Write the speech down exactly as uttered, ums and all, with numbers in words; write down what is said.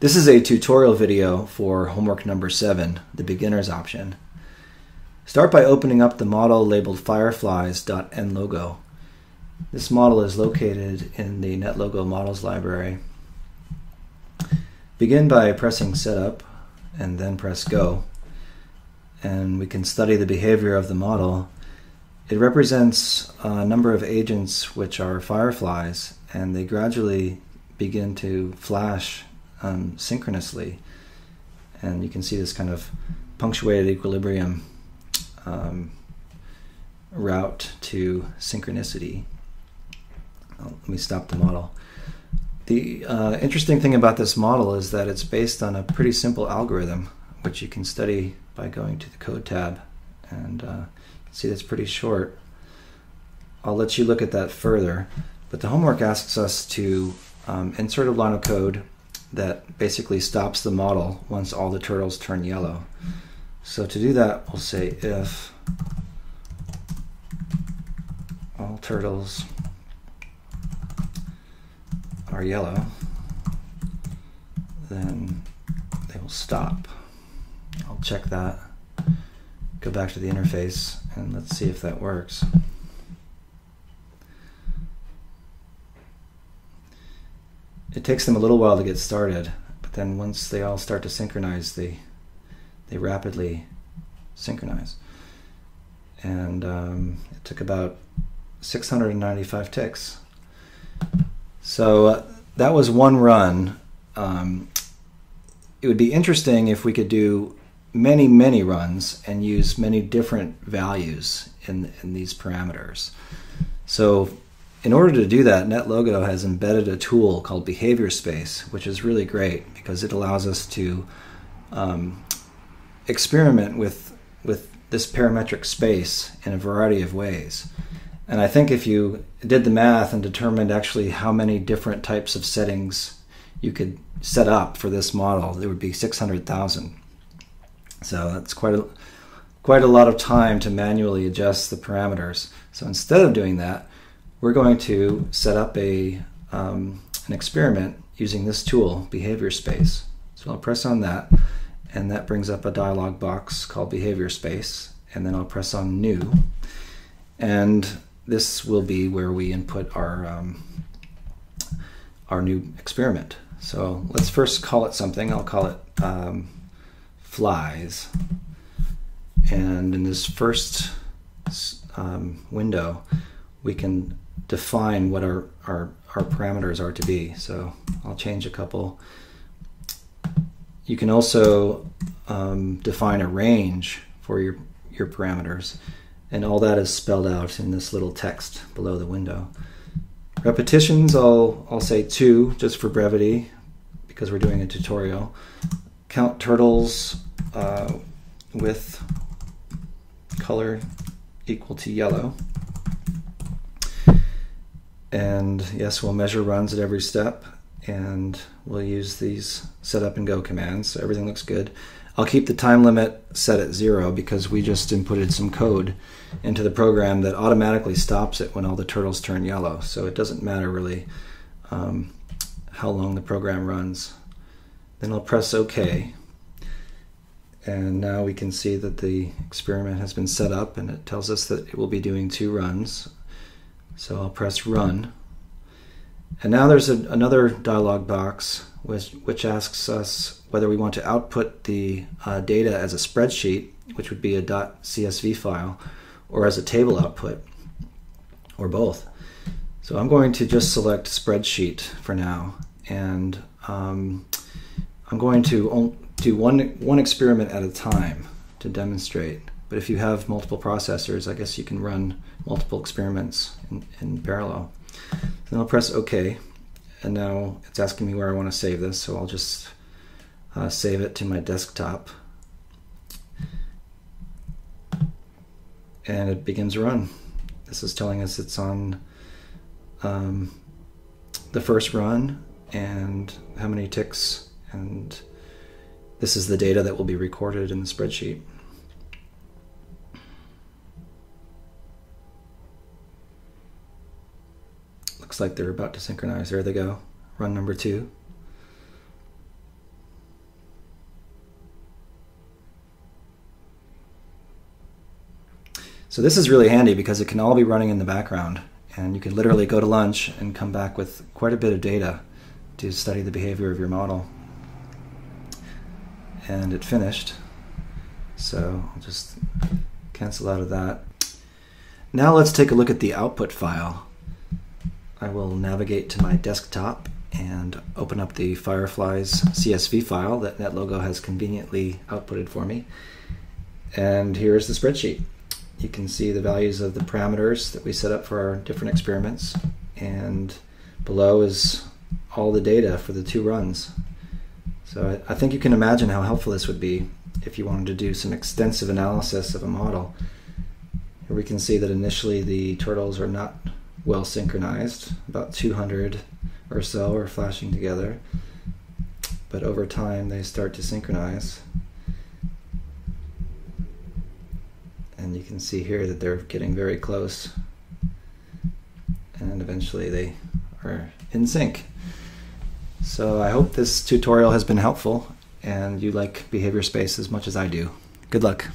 This is a tutorial video for homework number seven, the beginner's option. Start by opening up the model labeled fireflies dot N logo. This model is located in the NetLogo models library. Begin by pressing setup and then press go. And we can study the behavior of the model. It represents a number of agents which are fireflies, and they gradually begin to flash Um, synchronously, and you can see this kind of punctuated equilibrium um, route to synchronicity. Oh, let me stop the model. The uh, interesting thing about this model is that it's based on a pretty simple algorithm, which you can study by going to the code tab, and uh, see that's pretty short. I'll let you look at that further, but the homework asks us to um, insert a line of code that basically stops the model once all the turtles turn yellow. So to do that, we'll say if all turtles are yellow, then they will stop. I'll check that, go back to the interface, and let's see if that works. It takes them a little while to get started, but then once they all start to synchronize, they they rapidly synchronize. And um, it took about six hundred ninety-five ticks. So uh, that was one run. Um, it would be interesting if we could do many, many runs and use many different values in, in these parameters. So in order to do that, NetLogo has embedded a tool called Behavior Space, which is really great because it allows us to um, experiment with, with this parametric space in a variety of ways. And I think if you did the math and determined actually how many different types of settings you could set up for this model, there would be six hundred thousand. So that's quite a, quite a lot of time to manually adjust the parameters. So instead of doing that, we're going to set up a, um, an experiment using this tool, Behavior Space. So I'll press on that, and that brings up a dialog box called Behavior Space, and then I'll press on New, and this will be where we input our, um, our new experiment. So let's first call it something. I'll call it um, Flies, and in this first um, window, we can define what our, our, our parameters are to be. So I'll change a couple. You can also um, define a range for your, your parameters, and all that is spelled out in this little text below the window. Repetitions, I'll, I'll say two, just for brevity, because we're doing a tutorial. Count turtles uh, with color equal to yellow. And yes, we'll measure runs at every step, and we'll use these setup and go commands, so everything looks good. I'll keep the time limit set at zero because we just inputted some code into the program that automatically stops it when all the turtles turn yellow, so it doesn't matter really um, how long the program runs. Then I'll press OK, and now we can see that the experiment has been set up, and it tells us that it will be doing two runs. So I'll press Run, and now there's a, another dialog box which, which asks us whether we want to output the uh, data as a spreadsheet, which would be a .csv file, or as a table output, or both. So I'm going to just select Spreadsheet for now, and um, I'm going to do one, one experiment at a time to demonstrate. But if you have multiple processors, I guess you can run multiple experiments in, in parallel. Then I'll press OK, and now it's asking me where I want to save this, so I'll just uh, save it to my desktop, and it begins to run. This is telling us it's on um, the first run, and how many ticks, and this is the data that will be recorded in the spreadsheet. Looks like they're about to synchronize. There they go. Run number two. So this is really handy because it can all be running in the background, and you can literally go to lunch and come back with quite a bit of data to study the behavior of your model. And it finished, so I'll just cancel out of that. Now let's take a look at the output file. I will navigate to my desktop and open up the Fireflies C S V file that NetLogo has conveniently outputted for me. And here's the spreadsheet. You can see the values of the parameters that we set up for our different experiments, and below is all the data for the two runs. So I think you can imagine how helpful this would be if you wanted to do some extensive analysis of a model. Here we can see that initially the turtles are not well synchronized, about two hundred or so are flashing together, but over time they start to synchronize. And you can see here that they're getting very close, and eventually they are in sync. So I hope this tutorial has been helpful and you like Behavior Space as much as I do. Good luck.